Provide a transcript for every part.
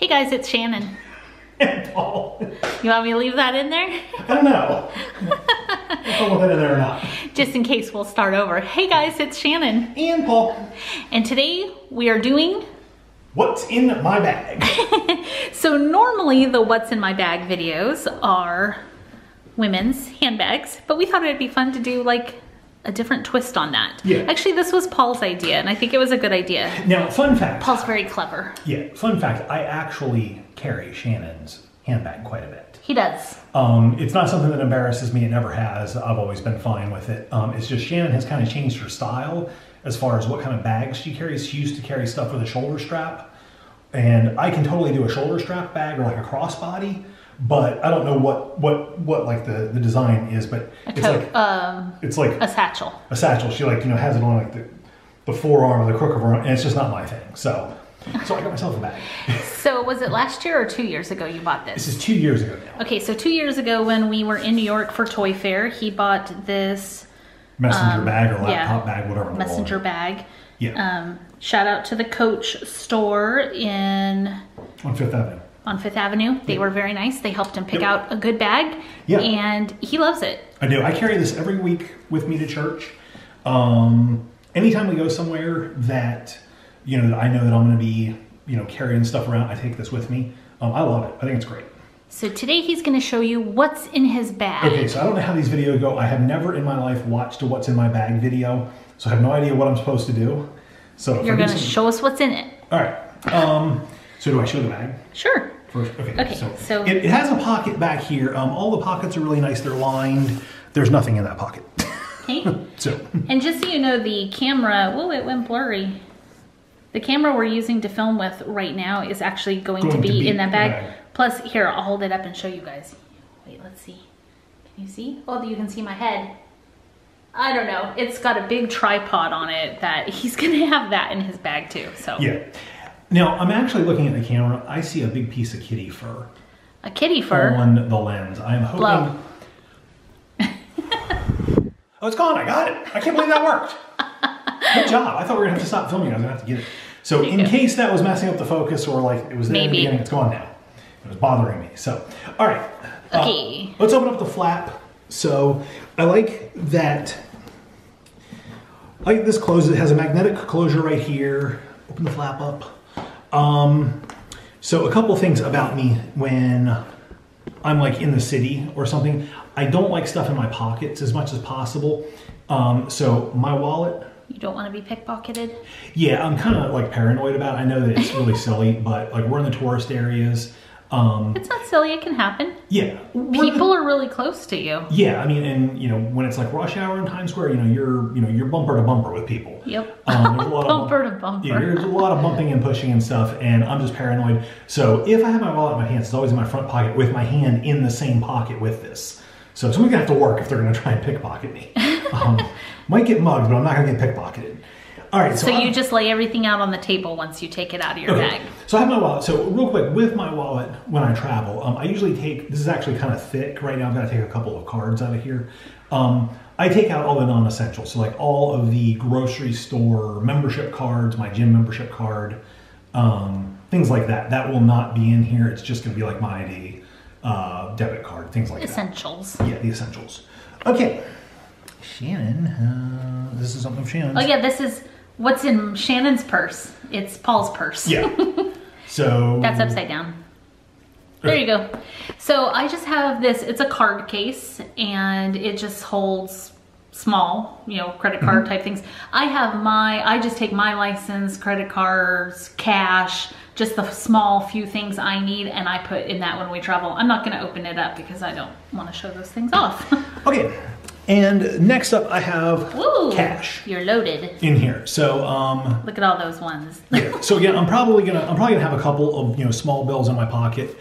Hey guys, it's Shannon. And Paul. You want me to leave that in there? I don't know. I don't know if I'll put it in there or not. Just in case, we'll start over. Hey guys, it's Shannon. And Paul. And today we are doing... What's in my bag? So normally the what's in my bag videos are women's handbags, but we thought it'd be fun to do like a different twist on that. Yeah. Actually, this was Paul's idea, and I think it was a good idea. Now, fun fact. Paul's very clever. Yeah, fun fact. I actually carry Shannon's handbag quite a bit. He does. It's not something that embarrasses me. It never has. I've always been fine with it. It's just Shannon has kind of changed her style as far as what kind of bags she carries. She used to carry stuff with a shoulder strap, and I can totally do a shoulder strap bag or like a crossbody. But I don't know what like the design is, but it's like a satchel. A satchel. She like, you know, has it on like the forearm or the crook of her arm, and it's just not my thing. So I got myself a bag. So was it last year or 2 years ago you bought this? This is 2 years ago now. Okay, so 2 years ago when we were in New York for Toy Fair, he bought this messenger bag or laptop bag, whatever. Messenger bag. Yeah. Shout out to the Coach store on Fifth Avenue. On Fifth Avenue. They were very nice. They helped him pick out a good bag, and he loves it. I do. I carry this every week with me to church. Anytime we go somewhere that, you know, that I know that I'm going to be, you know, carrying stuff around, I take this with me. I love it. I think it's great. So today he's going to show you what's in his bag. Okay, so I don't know how these videos go. I have never in my life watched a what's in my bag video, so I have no idea what I'm supposed to do. So you're going to show us what's in it. All right. So do I show the bag? Sure. First, okay, so it has a pocket back here. All the pockets are really nice. They're lined. There's nothing in that pocket. Okay. And just so you know, the camera, whoa, it went blurry. The camera we're using to film with right now is actually going to be in that bag. Yeah. Plus, here, I'll hold it up and show you guys. Wait, let's see. Can you see? Oh, you can see my head. I don't know. It's got a big tripod on it that he's going to have that in his bag too. So yeah. Now, I'm actually looking at the camera. I see a big piece of kitty fur. A kitty fur? On the lens. I am hoping... Blow. Oh, it's gone. I got it. I can't believe that worked. Good job. I thought we were going to have to stop filming. I was going to have to get it. So in case that was messing up the focus or like it was there in the beginning, it's gone now. It was bothering me. So, all right. Okay. Let's open up the flap. So I like that. I like this closes. It has a magnetic closure right here. Open the flap up. So a couple things about me when I'm like in the city or something, I don't like stuff in my pockets as much as possible. So my wallet. You don't want to be pickpocketed? Yeah, I'm kind of like paranoid about it. I know that it's really silly, but like we're in the tourist areas. It's not silly, it can happen. Yeah. People are really close to you. Yeah, I mean, and you know, when it's like rush hour in Times Square, you're bumper to bumper with people. Yep. There's a lot bumper to bumper. Yeah, there's a lot of bumping and pushing and stuff, and I'm just paranoid. So if I have my wallet in my hands, it's always in my front pocket with my hand in the same pocket with this. So someone's gonna have to work if they're gonna try and pickpocket me. Might get mugged, but I'm not gonna get pickpocketed. All right, so you just lay everything out on the table once you take it out of your bag. So I have my wallet. So real quick, with my wallet, when I travel, I usually take, this is actually kind of thick right now. I've got to take a couple of cards out of here. I take out all the non-essentials. So like all of the grocery store membership cards, my gym membership card, things like that. That will not be in here. It's just going to be like my ID, debit card, things like that. Essentials. Yeah, the essentials. Okay. Shannon, this is something Shannon. Oh yeah, this is... What's in Shannon's purse? It's Paul's purse. Yeah. So... That's upside down. There you go. So I just have this. It's a card case, and it just holds small, you know, credit card type things. I just take my license, credit cards, cash, just the small few things I need, and I put in that when we travel. I'm not going to open it up because I don't want to show those things off. Okay. And next up, I have cash. You're loaded in here. So look at all those ones. Yeah. So again, I'm probably gonna have a couple of small bills in my pocket.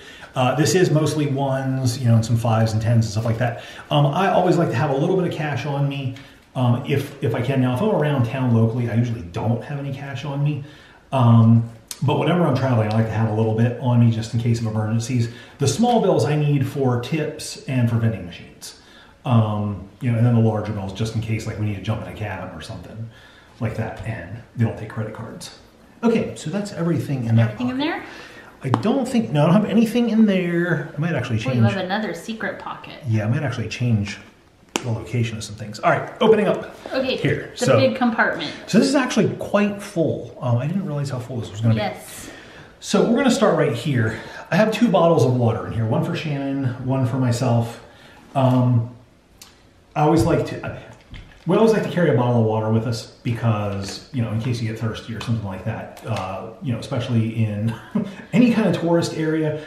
This is mostly ones, and some fives and tens and stuff like that. I always like to have a little bit of cash on me if I can. Now, if I'm around town locally, I usually don't have any cash on me. But whenever I'm traveling, I like to have a little bit on me just in case of emergencies. The small bills I need for tips and for vending machines. And then the larger bills just in case, like we need to jump in a cab or something like that, and they don't take credit cards. Okay, so that's everything in there. I don't think, no, I don't have anything in there. I might actually change. Oh, you have another secret pocket. Yeah, I might actually change the location of some things. All right, opening up. Okay, here. The big compartment. So this is actually quite full. I didn't realize how full this was going to be. Yes. So we're going to start right here. I have 2 bottles of water in here, one for Shannon, one for myself. I always like to, we always like to carry a bottle of water with us because, you know, in case you get thirsty or something like that, you know, especially in any kind of tourist area.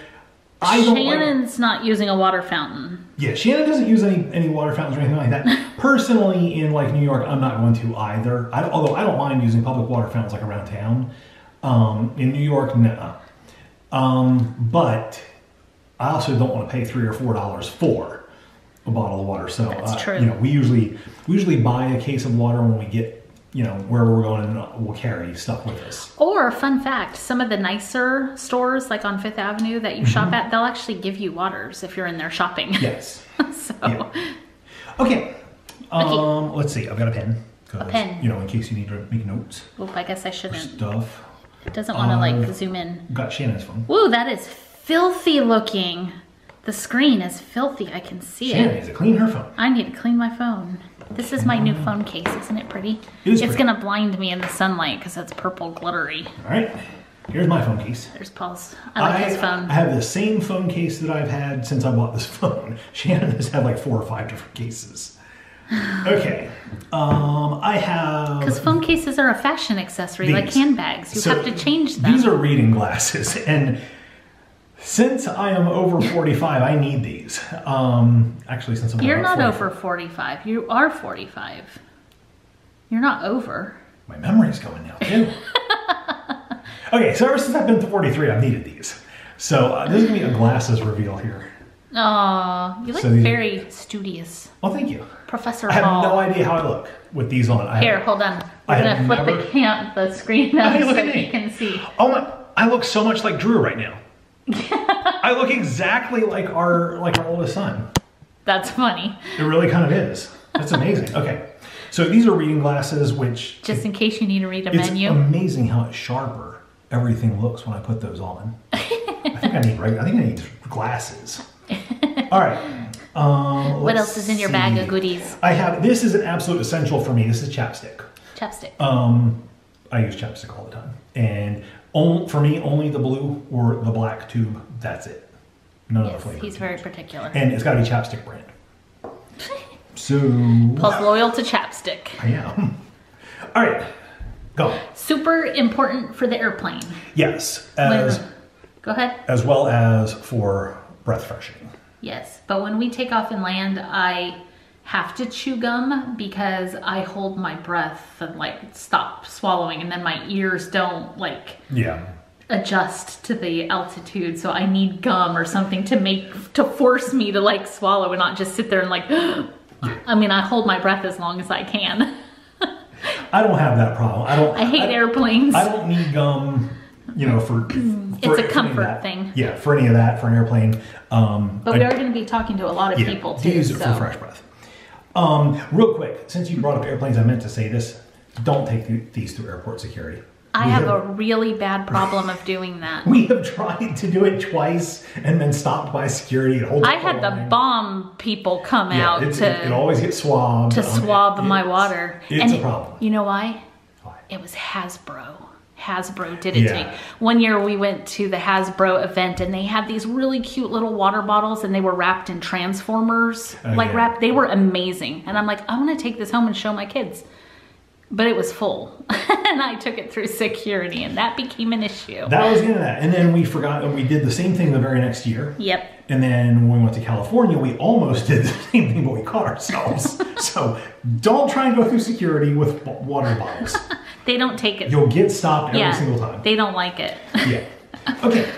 I don't Shannon's not using a water fountain. Yeah, Shannon doesn't use any water fountains or anything like that. Personally, in like New York, I'm not going to either. Although I don't mind using public water fountains like around town. In New York, nah. But I also don't want to pay $3 or $4 for a bottle of water. So that's true. You know, we usually buy a case of water when we get, you know, wherever we're going, and we'll carry stuff with us. Or fun fact, some of the nicer stores like on Fifth Avenue that you shop at, they'll actually give you waters if you're in there shopping. Yes. So yeah. Okay. Let's see. I've got a pen. A pen. You know, in case you need to make notes. Oop, I guess I shouldn't. Stuff. It doesn't want to like zoom in. Got Shannon's phone. Whoa, that is filthy looking. The screen is filthy. I can see Shannon it. Shannon needs to clean her phone. I need to clean my phone. This is my new phone case. Isn't it pretty? It is pretty. It's going to blind me in the sunlight because it's purple glittery. All right. Here's my phone case. There's Paul's. I like his phone. I have the same phone case that I've had since I bought this phone. Shannon has had like 4 or 5 different cases. Okay. I have... Because phone cases are a fashion accessory, these, like handbags. You have to change them. These are reading glasses. And since I am over 45, I need these. Actually, since I'm You're not over 45. You are 45. You're not over. My memory's going now, too. Okay, so ever since I've been 43, I've needed these. So this is going to be a glasses reveal here. Aww, you look very studious. Well, thank you. Professor Paul. I have no idea how I look with these on. Here, hold on. I'm going to flip the screen up so you can see. Oh my, I look so much like Drew right now. I look exactly like our oldest son. That's funny. It really kind of is. That's amazing. Okay. So these are reading glasses, which... Just in case you need to read a menu. It's amazing how much sharper everything looks when I put those on. I think I need glasses. All right. What else is in your bag of goodies? I have... This is an absolute essential for me. This is Chapstick. Chapstick. I use Chapstick all the time. And... for me, only the blue or the black tube. That's it. None of the flavor. He's very particular. And it's got to be Chapstick brand. So... Paul's loyal to Chapstick. I am. All right. Go. Super important for the airplane. Yes. Go ahead. As well as for breath freshening. Yes. But when we take off and land, I have to chew gum because I hold my breath and like stop swallowing, and then my ears don't like adjust to the altitude, so I need gum or something to force me to like swallow and not just sit there and like I mean, I hold my breath as long as I can. I don't have that problem. I hate airplanes. I don't need gum, you know, for it's a comfort thing. Yeah, for any of that, for an airplane. But we are going to be talking to a lot of people too. Use it for fresh breath. Real quick, since you brought up airplanes, I meant to say this. Don't take these through airport security. I have a really bad problem of doing that. We have tried to do it twice and then stopped by security. I had the bomb people come out it always gets swabbed. To swab my water. It's a problem. You know why? Why? It was Hasbro. Hasbro did it to me. One year we went to the Hasbro event and they had these really cute little water bottles and they were wrapped in Transformers. They were amazing. And I'm like, I'm going to take this home and show my kids. But it was full. And I took it through security and that became an issue. That was the end of that. And then we forgot and we did the same thing the very next year. Yep. And then when we went to California, we almost did the same thing, but we caught ourselves. So don't try and go through security with water bottles. They don't take it. You'll get stopped every single time. They don't like it. Yeah. Okay.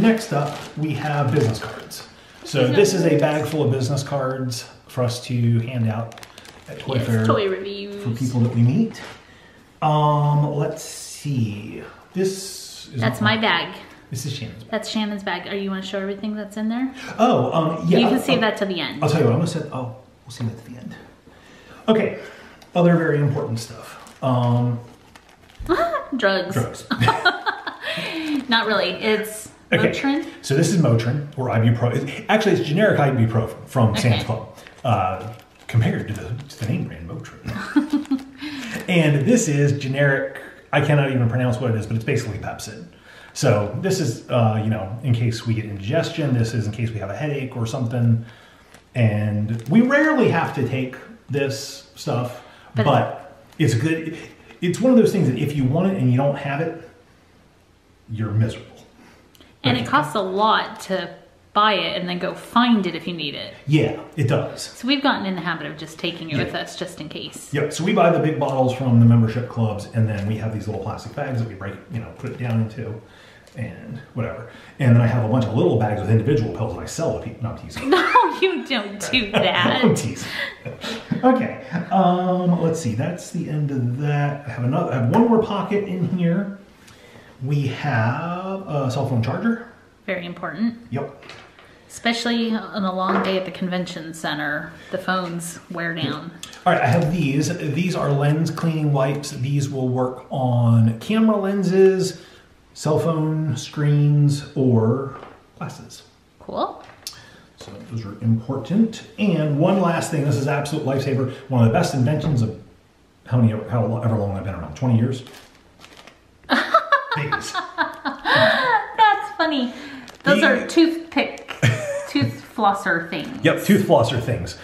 Next up, we have business cards. So this is a bag full of business cards for us to hand out at Toy Fair. Toy reviews. For people that we meet. Let's see. This is... That's my bag. This is Shannon's bag. That's Shannon's bag. Are you want to show everything that's in there? Oh, yeah. You can save that to the end. I'll tell you what. I'm going to say... Oh, we'll save that to the end. Okay. Other very important stuff. Drugs. Not really. It's Okay. Motrin? So this is Motrin, or ibuprofen. Actually, it's generic ibuprofen from Sam's Club, compared to the name brand Motrin. And this is generic, I cannot even pronounce what it is, but it's basically Pepcid. So this is, you know, in case we get indigestion, this is in case we have a headache or something. And we rarely have to take this stuff, but it's good. It's one of those things that if you want it and you don't have it, you're miserable. And it costs a lot to buy it and then go find it if you need it. Yeah, it does. So we've gotten in the habit of just taking it with us just in case. Yep, so we buy the big bottles from the membership clubs, and then we have these little plastic bags that we break, you know, put it down into and whatever. And then I have a bunch of little bags with individual pills that I sell to people. No, I'm teasing. No, you don't do that. I'm teasing. Okay, let's see. That's the end of that. I have another, I have one more pocket in here. We have a cell phone charger. Very important. Yep. Especially on a long day at the convention center, the phones wear down. All right, I have these. These are lens cleaning wipes. These will work on camera lenses, cell phone screens, or glasses. Cool. So those are important. And one last thing. This is absolute lifesaver. One of the best inventions of however long I've been around, 20 years. That's funny. Those are toothpick, tooth flosser things. Yep, tooth flosser things. It's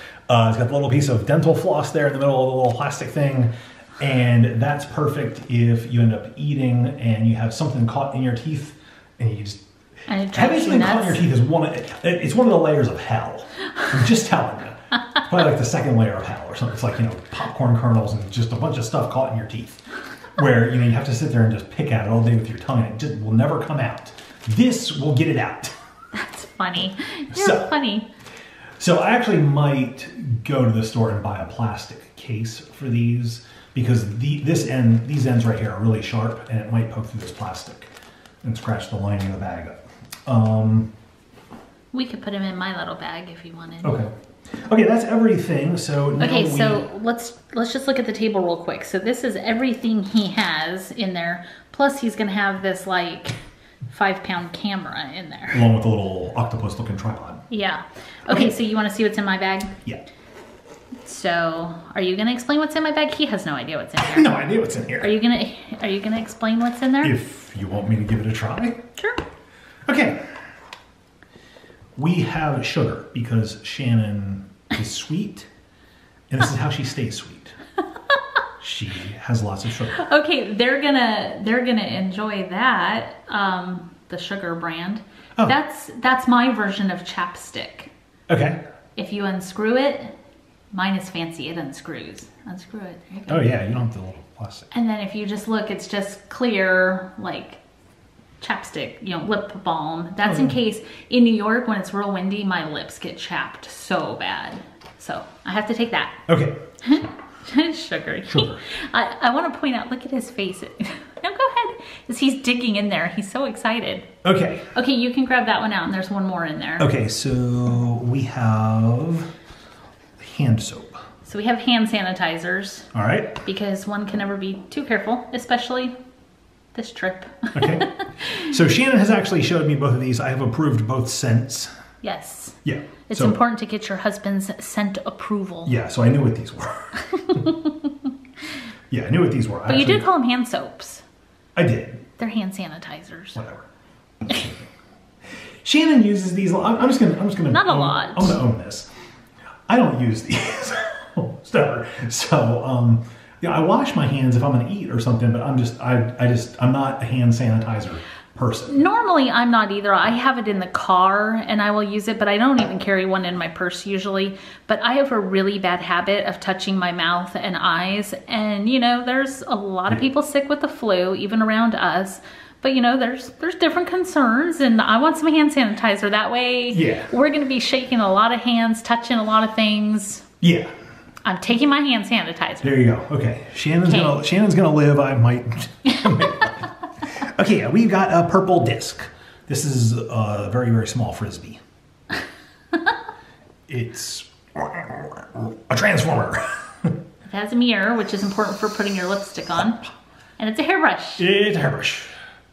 got the little piece of dental floss there in the middle of the little plastic thing. And that's perfect if you end up eating and you have something caught in your teeth and you just... Having something caught in your teeth is one of the layers of hell. I'm just telling you. It's probably like the second layer of hell or something. It's like, you know, popcorn kernels and just a bunch of stuff caught in your teeth. Where, you know, you have to sit there and just pick at it all day with your tongue and it just will never come out. This will get it out. That's funny. You're funny. So I actually might go to the store and buy a plastic case for these because these ends right here are really sharp and it might poke through this plastic and scratch the lining of the bag up. We could put them in my little bag if you wanted. Okay. Okay, that's everything. So now let's just look at the table real quick. So this is everything he has in there. Plus he's gonna have this like 5-pound camera in there, along with a little octopus-looking tripod. Yeah. Okay, so you want to see what's in my bag? Yeah. So are you gonna explain what's in my bag? He has no idea what's in there. No idea what's in here. Are you gonna explain what's in there? If you want me to give it a try. Sure. Okay. We have sugar because Shannon is sweet, and this is how she stays sweet. She has lots of sugar. Okay, they're gonna enjoy that. The sugar brand. Oh. That's my version of Chapstick. Okay. If you unscrew it, mine is fancy. It unscrews. Unscrew it. There you go. Oh yeah, you don't have the little plastic. And then if you just look, it's just clear like. Chapstick, you know, lip balm. That's in case in New York when it's real windy, my lips get chapped so bad. So I have to take that. Okay. Sugar. Sugar. I want to point out, look at his face. No, go ahead. He's digging in there. He's so excited. Okay. Okay, you can grab that one out and there's one more in there. Okay, so we have hand soap. So we have hand sanitizers. All right. Because one can never be too careful, especially this trip. Okay. So Shannon has actually showed me both of these. I have approved both scents. Yes. Yeah. It's important to get your husband's scent approval. Yeah, so I knew what these were. Yeah, I knew what these were. But you did call them hand soaps. I did. They're hand sanitizers. Whatever. Shannon uses these. I'm just gonna not a lot. I'm gonna own this. I don't use these. Never. So yeah, I wash my hands if I'm gonna eat or something, but I'm not a hand sanitizer person. Normally I'm not either. I have it in the car and I will use it, but I don't even carry one in my purse usually. But I have a really bad habit of touching my mouth and eyes, and you know, there's a lot of people sick with the flu, even around us. But you know, there's different concerns, and I want some hand sanitizer. That way we're gonna be shaking a lot of hands, touching a lot of things. Yeah. I'm taking my hand sanitizer. There you go. Okay, Shannon's gonna live. I might. Okay, we've got a purple disc. This is a very, very small frisbee. It's a transformer. It has a mirror, which is important for putting your lipstick on, and it's a hairbrush. It's a hairbrush.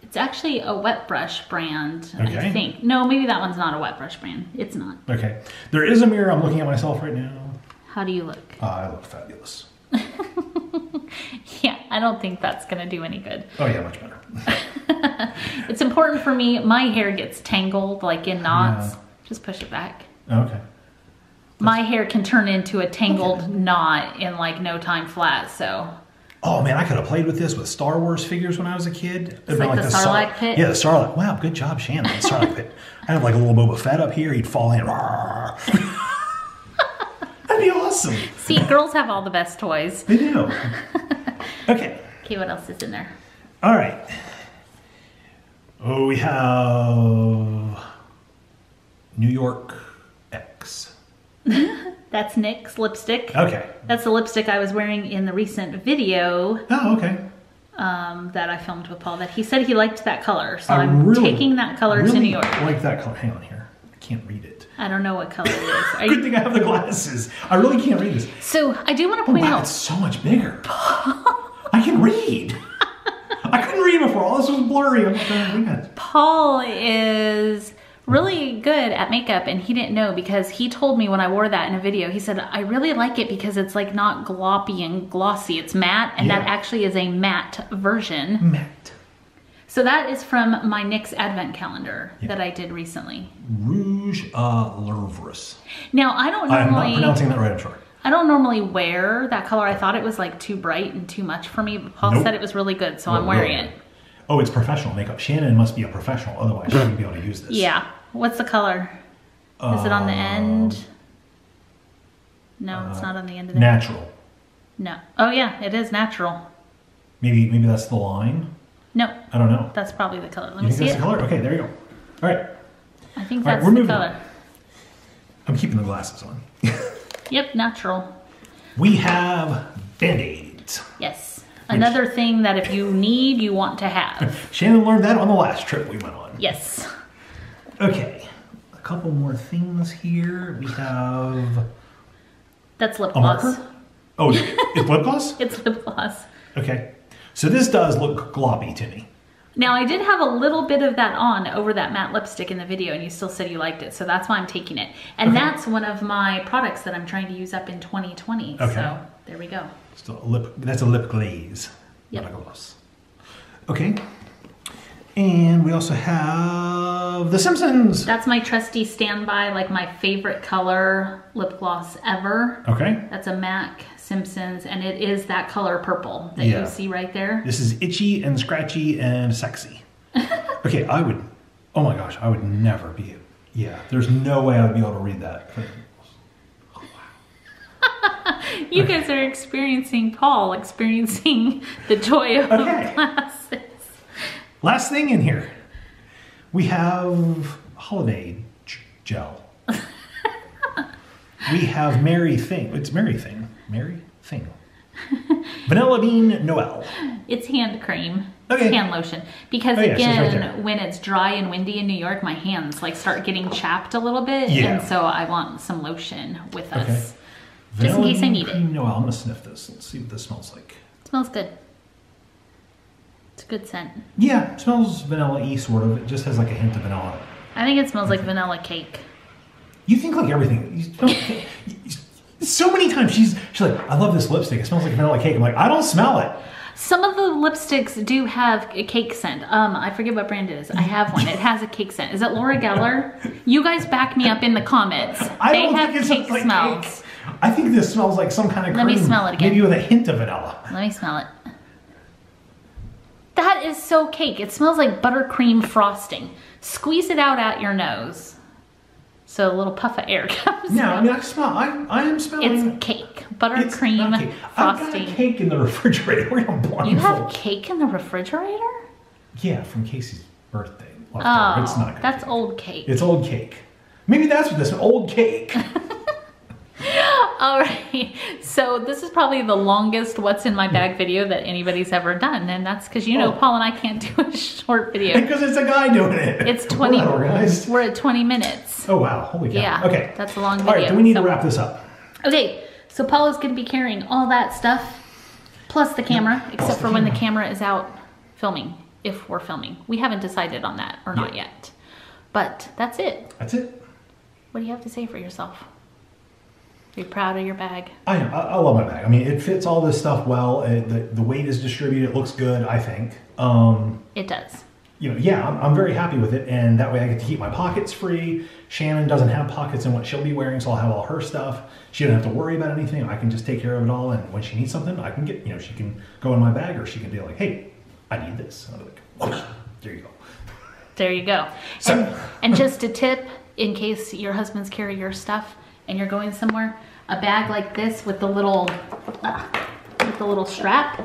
It's actually a wet brush brand, okay. I think. No, maybe that one's not a wet brush brand. It's not. Okay. There is a mirror. I'm looking at myself right now. How do you look? I look fabulous. Yeah, I don't think that's going to do any good. Oh yeah, much better. It's important for me. My hair gets tangled, like in knots. Yeah. Just push it back. Okay. My hair can turn into a tangled knot in like no time flat, so. Oh man, I could have played with this with Star Wars figures when I was a kid. It's like the Sarlacc pit? Yeah, the Sarlacc. Wow, good job, Shannon. The Sarlacc pit. I have like a little Boba Fett up here. He'd fall in. That'd be awesome. See, girls have all the best toys. They do. Okay. Okay, what else is in there? All right. Oh, we have New York X. That's NYX lipstick. Okay. That's the lipstick I was wearing in the recent video. Oh, okay. That I filmed with Paul. That he said he liked that color, so I'm really taking that color to New York. I like that color. Hang on here. I can't read it. I don't know what color it is. Good thing I have the glasses. I really can't read this. So I do want to point out. It's so much bigger. I can read. I couldn't read before. All this was blurry. I'm trying to read it. Paul is really good at makeup, and he didn't know, because he told me when I wore that in a video, he said, I really like it because it's like not gloppy and glossy, it's matte, and yeah, that actually is a matte version. Matte. So that is from my NYX advent calendar, yeah, that I did recently. Rouge à Lèvres. Now, I don't normally... I'm not pronouncing that right, I'm sure. I don't normally wear that color. I thought it was like too bright and too much for me, but Paul said it was really good, so I'm wearing it. Oh, it's professional makeup. Shannon must be a professional, otherwise she wouldn't be able to use this. Yeah. What's the color? Is it on the end? No, it's not on the end of the natural. End. No. Oh yeah, it is natural. Maybe that's the line? No. I don't know. That's probably the color. Let me see it. That's the color? Okay, there you go. All right. I think that's the color. On. I'm keeping the glasses on. Yep, natural. We have Band-Aids. Yes. Another thing that if you need, you want to have. Shannon learned that on the last trip we went on. Yes. Okay. A couple more things here. We have... That's lip gloss. Oh, it's lip gloss? It's lip gloss. Okay. So this does look gloppy to me. Now, I did have a little bit of that on over that matte lipstick in the video, and you still said you liked it, so that's why I'm taking it. And that's one of my products that I'm trying to use up in 2020, so there we go. So that's a lip glaze, not a gloss. Okay. And we also have The Simpsons. That's my trusty standby, like my favorite color lip gloss ever. Okay. That's a MAC Simpsons, and it is that color purple that you see right there. This is itchy and scratchy and sexy. Okay, I would, oh my gosh, I would never be, there's no way I would be able to read that. Oh, wow. You guys are experiencing Paul, experiencing the joy of glasses. Last thing in here, we have holiday gel. We have Mary Thing. It's Mary Thing. Mary Thing. Vanilla Bean Noel. It's hand cream. Okay. It's hand lotion. Because again, so it's when it's dry and windy in New York, my hands like start getting chapped a little bit, and so I want some lotion with us, just in case I need it. Noel. I'm gonna sniff this. Let's see what this smells like. It smells good. It's a good scent. Yeah, it smells vanilla-y, sort of. It just has like a hint of vanilla. I think it smells like vanilla cake. You think like everything. So many times she's like, I love this lipstick. It smells like vanilla cake. I'm like, I don't smell it. Some of the lipsticks do have a cake scent. I forget what brand it is. I have one. It has a cake scent. Is it Laura Geller? You guys back me up in the comments. They have cake smells. I think this smells like some kind of cream. Let me smell it again. Maybe with a hint of vanilla. Let me smell it. That is so cake. It smells like buttercream frosting. Squeeze it out at your nose. So a little puff of air comes out. I mean, I am smelling. It's cake. Buttercream frosting. I've got cake in the refrigerator. We're going to blindfold. You have cake in the refrigerator? Yeah, from Casey's birthday. Oh, it's not that's cake. Old cake. It's old cake. Maybe that's what this is, old cake. All right, so this is probably the longest what's in my bag video that anybody's ever done, and that's because you know Paul and I can't do a short video. Because it's a guy doing it. It's 20. We're at 20 minutes. Oh wow, holy cow. Yeah, okay. That's a long video. All right, we need to wrap this up. Okay, so Paul is going to be carrying all that stuff, plus the camera, except for when the camera is out filming. if we're filming. We haven't decided on that or not yet. But that's it. That's it. What do you have to say for yourself? Are you proud of your bag? I am. I love my bag. I mean, it fits all this stuff well. The weight is distributed. It looks good, I think. It does. You know, yeah, I'm very happy with it, and that way I get to keep my pockets free. Shannon doesn't have pockets in what she'll be wearing, so I'll have all her stuff. She doesn't have to worry about anything. I can just take care of it all, and when she needs something, I can get, you know, she can go in my bag, or she can be like, hey, I need this. And I'll be like, whoosh, there you go. There you go. So. And just a tip, in case your husbands carry your stuff and you're going somewhere, a bag like this with the little strap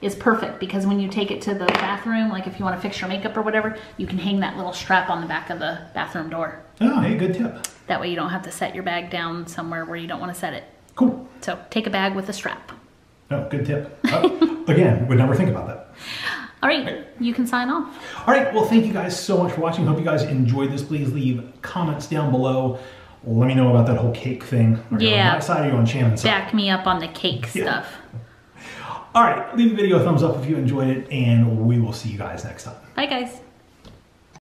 is perfect, because when you take it to the bathroom, like if you want to fix your makeup or whatever, you can hang that little strap on the back of the bathroom door. Oh, hey, good tip. That way you don't have to set your bag down somewhere where you don't want to set it. Cool. So take a bag with a strap. No, good tip. Again, would never think about that. All right, you can sign off. All right, well, thank you guys so much for watching. Hope you guys enjoyed this. Please leave comments down below. Let me know about that whole cake thing. Are you on my side or are you on Shannon's side? Back me up on the cake stuff. All right, leave the video a thumbs up if you enjoyed it, and we will see you guys next time. Bye, guys.